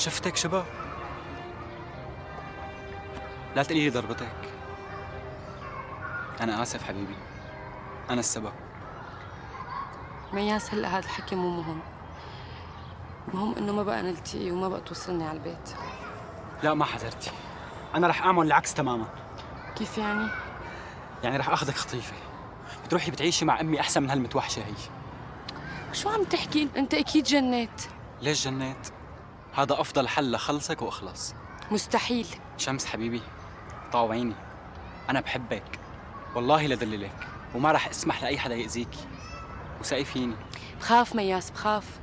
شفتك شباب، لا تقليلي ضربتك. أنا آسف حبيبي، أنا السبب. مياس هلأ هذا الحكي مو مهم، المهم إنه ما بقى نلتقي وما بقى توصلني على البيت. لا ما حذرتي، أنا رح أعمل العكس تماماً. كيف يعني؟ يعني رح آخذك خطيفة، بتروحي بتعيشي مع أمي أحسن من هالمتوحشة هي. شو عم تحكي؟ أنت أكيد جنيت. ليش جنيت؟ هذا أفضل حل لخلصك وأخلص. مستحيل. شمس حبيبي، طاوعيني، أنا بحبك، والله لدللك، وما رح أسمح لأي حدا يأذيكي، وسقي فيني. بخاف مياس بخاف،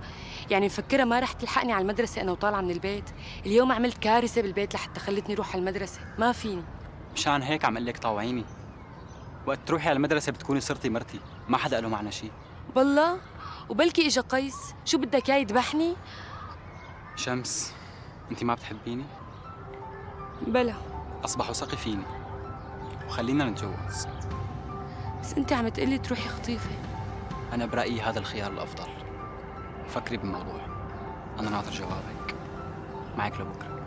يعني مفكرة ما رح تلحقني على المدرسة أنا وطالعة من البيت، اليوم عملت كارثة بالبيت لحتى خلتني روح على المدرسة، ما فيني. مشان هيك عم قلك طاوعيني، وقت تروحي على المدرسة بتكوني صرتي مرتي، ما حدا قاله معنا شيء. بالله، وبلكي إجا قيس، شو بدك إياه يذبحني؟ شمس، أنت ما بتحبيني؟ بلا. أصبح وثقي فيني وخلينا نتجوز. بس أنت عم تقلي تروحي خطيفة. أنا برأيي هذا الخيار الأفضل. فكري بالموضوع، أنا ناطر جوابك. معك لبكرة.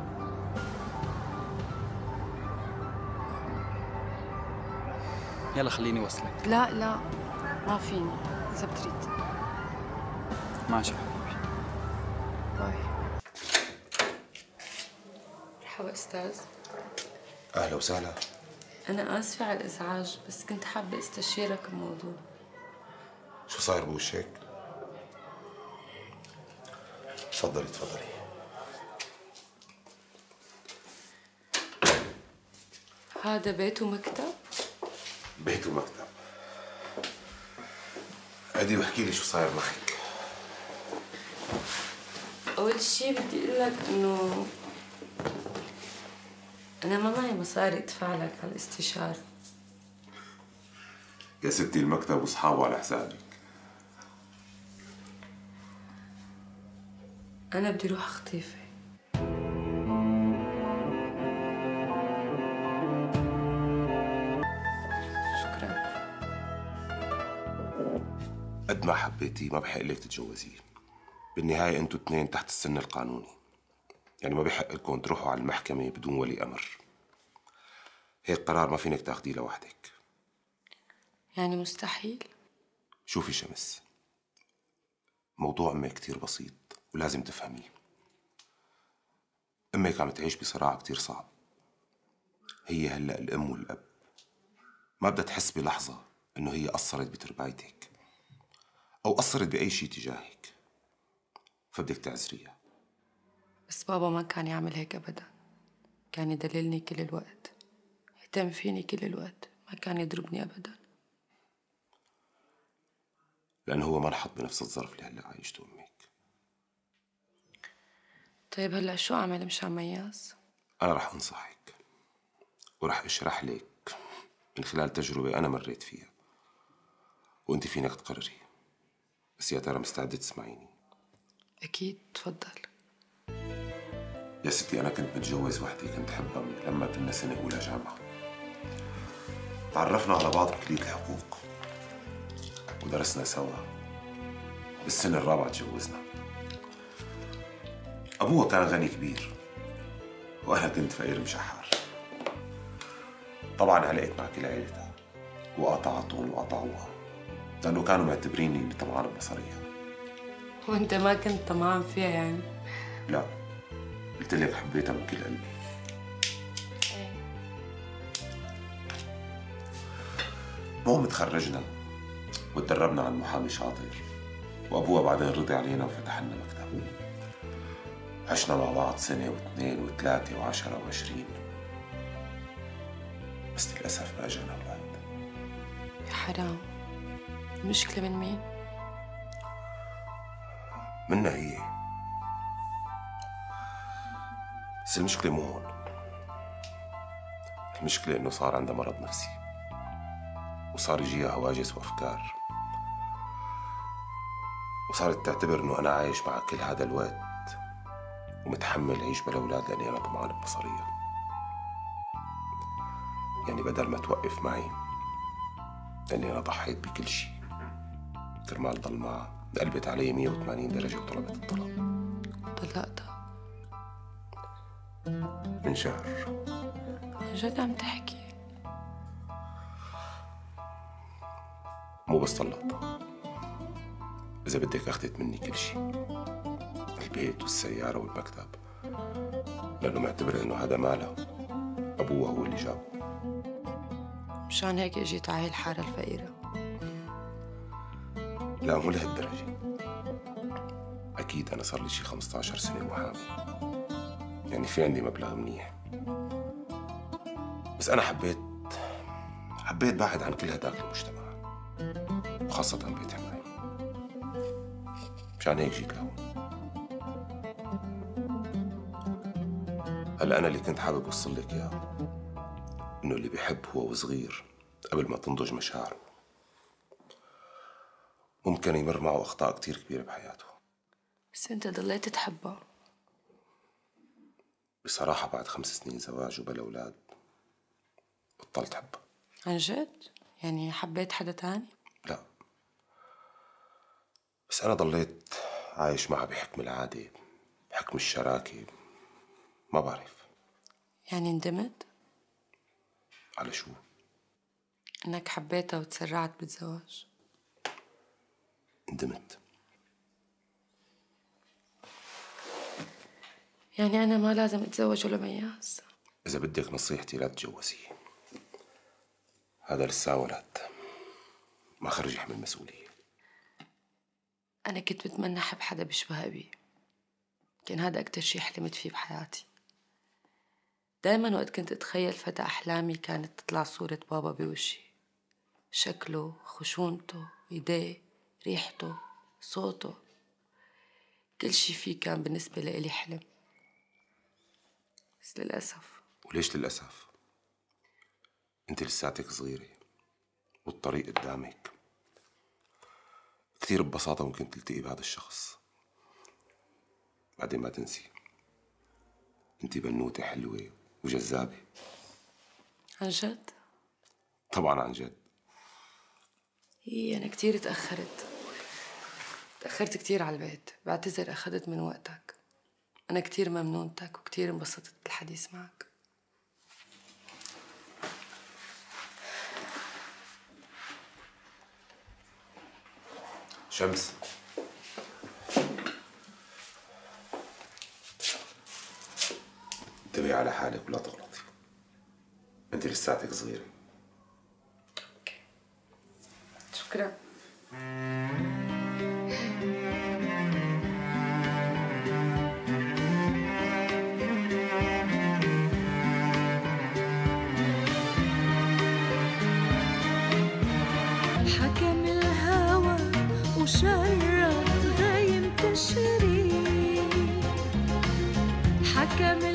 يلا خليني وصلك. لا لا ما فيني، إذا بتريد. ماشي حبيبي، باي. مرحبا أستاذ. أهلا وسهلا. أنا آسفة على الإزعاج، بس كنت حابة استشيرك بموضوع. شو صاير بوشك؟ تفضلي تفضلي. هذا بيت ومكتب؟ بيت ومكتب. أدي واحكي لي شو صاير معك. أول شيء بدي أقول لك إنه أنا ما معي مصاري أدفع لك على الاستشارة. يا ستي المكتب وأصحابه على حسابك. أنا بدي أروح خطيفة. شكراً. قد ما حبيتي ما بحق لك تتجوزيه. بالنهاية أنتوا اثنين تحت السن القانوني. يعني ما بحق لكم تروحوا على المحكمة بدون ولي أمر. هيك قرار ما فينك تاخديه لوحدك. يعني مستحيل؟ شوفي شمس، موضوع أمك كتير بسيط ولازم تفهميه. أمك عم تعيش بصراع كتير صعب. هي هلأ الأم والأب، ما بدها تحس بلحظة إنه هي قصرت بتربايتك أو قصرت بأي شيء تجاهك، فبدك تعذريها. بس بابا ما كان يعمل هيك أبداً، كان يدللني كل الوقت، يهتم فيني كل الوقت، ما كان يضربني أبداً. لأنه هو ما انحط بنفس الظرف اللي هلأ عايشته أمك. طيب هلأ شو أعمل مشان مياس؟ أنا رح أنصحك ورح أشرح لك من خلال تجربة أنا مريت فيها، وأنت فينك تقرري، بس يا ترى مستعدة تسمعيني؟ أكيد، تفضل. يا ستي أنا كنت متجوز وحدي، كنت حبها من لما كنا سنة أولى جامعة. تعرفنا على بعض بكلية الحقوق ودرسنا سوا، بالسنة الرابعة تجوزنا. أبوها كان غني كبير وأنا كنت فقير مشحر. طبعاً علقت مع كل عيلتها وقطعتهم وقطعوها لأنه كانوا معتبريني إني طمعان بمصاريها. وأنت ما كنت طمعان فيها يعني؟ لا، قلت لك حبيتها من كل قلبي. المهم تخرجنا وتدربنا على المحامي شاطر، وابوها بعدين رضي علينا وفتح لنا مكتبه. عشنا مع بعض سنه واثنين وثلاثه وعشره وعشرين، بس للاسف ما اجانا اولاد. يا حرام، المشكله من مين؟ منا هي. بس المشكلة مو هون، المشكلة إنه صار عندها مرض نفسي وصار يجيها هواجس وأفكار، وصارت تعتبر إنه أنا عايش مع كل هذا الوقت ومتحمل أعيش بلا أولاد لأني أنا طمعان بمصاريها. يعني بدل ما توقف معي لأني أنا ضحيت بكل شيء كرمال ضل معها، قلبت علي 180 درجة وطلبت الطلاق. طلقتها؟ من شهر. عن جد عم تحكي؟ مو بس طلقتها، إذا بدك أخذت مني كل شيء، البيت والسيارة والمكتب، لأنه معتبرة إنه هذا مالها، أبوها هو اللي جابه. مشان هيك إجيت على هي الحارة الفقيرة. لا مو لهالدرجة. أكيد أنا صار لي شي 15 سنة محامي، يعني في عندي مبلغ منيح، بس أنا حبيت بعد عن كل هداك المجتمع، وخاصة بيت حماي. مشان هيك جيت لهون. هلا أنا اللي كنت حابب أوصل لك إياه، إنه اللي بيحب هو وصغير قبل ما تنضج مشاعره ممكن يمر معه أخطاء كتير كبيرة بحياته. بس أنت ضليت تحبه. بصراحة بعد 5 سنين زواج وبلا أولاد بطلت حبه. عن جد؟ يعني حبيت حدا تاني؟ لا، بس أنا ضليت عايش معها بحكم العادة، بحكم الشراكة. ما بعرف. يعني ندمت؟ على شو؟ إنك حبيتها وتسرعت بالزواج. ندمت. يعني أنا ما لازم أتزوج ولا مياس؟ إذا بدك نصيحتي لا تتجوزيه. هذا لسه ولد، ما خرج يحمل مسؤولية. أنا كنت بتمنى أحب حدا بيشبه أبي، كان هذا أكتر شي حلمت فيه بحياتي. دايماً وقت كنت أتخيل فتى أحلامي كانت تطلع صورة بابا بوشي، شكله، خشونته، إيديه، ريحته، صوته، كل شي فيه كان بالنسبة لإلي حلم. بس للأسف. وليش للأسف؟ أنت لساتك صغيرة والطريق قدامك. كثير ببساطة ممكن تلتقي بهذا الشخص. بعدين ما تنسي، أنت بنوتة حلوة وجذابة. عن جد؟ طبعاً عن جد. إيه أنا كثير تأخرت كثير على البيت، بعتذر أخذت من وقتك. أنا كثير ممنونتك وكثير انبسطت بالحديث معك. شمس، انتبهي على حالك ولا تغلطي، انت لساتك صغيرة. شكرا. شرط غيم تشري حكم